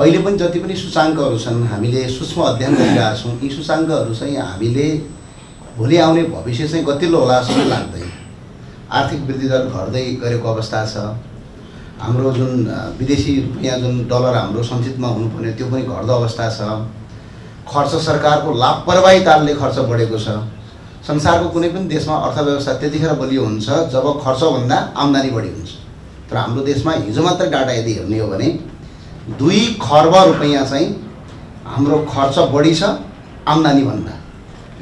अहिले पनि जति पनि सूचकांकहरु छन् हामीले सूक्ष्म अध्ययन गरिरहेका छौं। यी सूचकांकहरु चाहिँ हामीले भोलि आउने भविष्य चाहिँ गतिलो होला जस्तो लाग्दैन। आर्थिक वृद्धि दर घट्दै गरेको अवस्था छ। हाम्रो जुन विदेशी रुपैयाँ जुन डलर हाम्रो सञ्चितमा हुनुपर्ने त्यो पनि घट्दो अवस्था छ। खर्च सरकारको लापरवाहीताले खर्च बढेको छ। संसारको कुनै पनि देशमा अर्थव्यवस्था त्यतिखेर बलियो हुन्छ जब खर्च भन्दा आम्दानी बढी हुन्छ। तर हाम्रो देशमा हिजो मात्र डाटा यदि हेर्ने हो भने 2 खर्ब रुपैयाँ चाहिँ हाम्रो खर्च बढी छ आम्दानी भन्दा।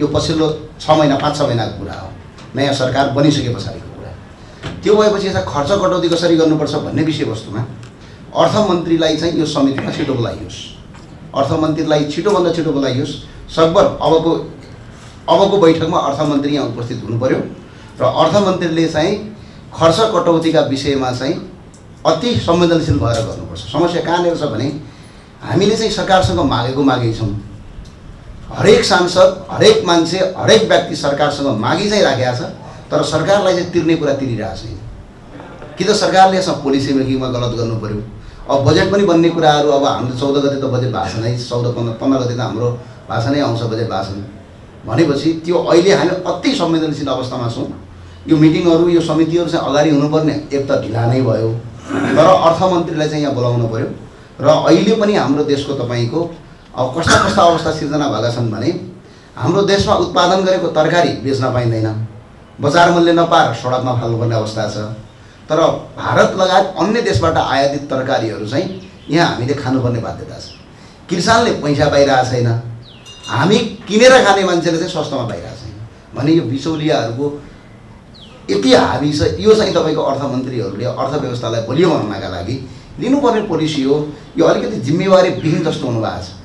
यो पछिल्लो 6 महिना 5-6 महिनाको कुरा हो, नयाँ सरकार बनिसके पछाडिको कुरा। त्यो भएपछि यसलाई खर्च कटौती कसरी गर्नुपर्छ भन्ने विषयवस्तुमा अर्थमन्त्रीलाई चाहिँ यो समितिमा छिटो बोलाइयोस्, अर्थमन्त्रीलाई छिटोभन्दा छिटो बोलाइयोस्। सकभर अबको बैठकमा अर्थमन्त्री यहाँ उपस्थित हुनुपर्यो र अर्थमन्त्रीले चाहिँ खर्च कटौतीका विषयमा चाहिँ अति संवेदनशील भएर गर्नुपर्छ। समस्या कहाँनिर छ भने हामीले चाहिँ सरकारसँग मागेको मागै छौँ। हरेक सांसद, हरेक मान्छे, हरेक व्यक्ति सरकारसँग मागी चाहिँ राखेको छ, तर सरकारलाई चाहिँ तिर्ने कुरा तिरिरहेको छैन। कि त सरकारले यसमा पोलिसी मेकिङमा गलत गर्नुपर्यो। अब बजेट पनि बन्ने कुराहरू, अब हाम्रो 14 गते त बजेट भाषण नै, 14-15 गते त हाम्रो भाषणै आउँछ बजेट भाषण। भनेपछि त्यो अहिले हामी अति संवेदनशील अवस्थामा छौँ। यो मिटिङहरू, यो समितिहरू चाहिँ अगाडि हुनुपर्ने एक त ढिला नै भयो, तर अर्थमन्त्रीलाई चाहिँ यहाँ बोलाउनु पर्यो। र अहिले पनि हाम्रो देशको तपाईको अब कस्ता कस्ता अवस्था सिर्जना भएका छन् भने हाम्रो देशमा उत्पादन गरेको तरकारी बेच्न पाइँदैन, बजार मूल्य नपाएर सडकमा फाल्नुपर्ने अवस्था छ। तर भारत लगायत अन्य देशबाट आयातित तरकारीहरू चाहिँ यहाँ हामीले खानुपर्ने बाध्यता छ। किसानले पैसा पाइरहेको छैन, हामी किनेर खाने मान्छेले चाहिँ सस्तोमा पाइरहेको छैन भने यो बिचौलियाहरूको यति हावी छ। यो चाहिँ तपाईँको अर्थमन्त्रीहरूले अर्थव्यवस्थालाई बलियो बनाउनका लागि लिनुपर्ने पोलिसी हो। यो अलिकति जिम्मेवारी विहीन जस्तो हुनुभएको छ।